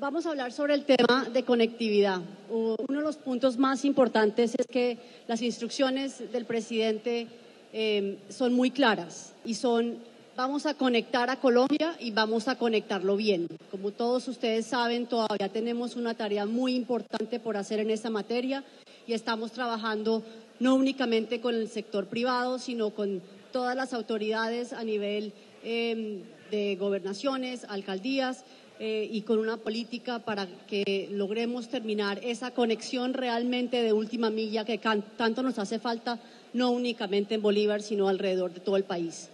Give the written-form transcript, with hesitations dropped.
Vamos a hablar sobre el tema de conectividad. Uno de los puntos más importantes es que las instrucciones del presidente son muy claras y son: vamos a conectar a Colombia y vamos a conectarlo bien. Como todos ustedes saben, todavía tenemos una tarea muy importante por hacer en esta materia y estamos trabajando no únicamente con el sector privado, sino con todas las autoridades a nivel de gobernaciones, alcaldías y con una política para que logremos terminar esa conexión realmente de última milla que tanto nos hace falta, no únicamente en Bolívar, sino alrededor de todo el país.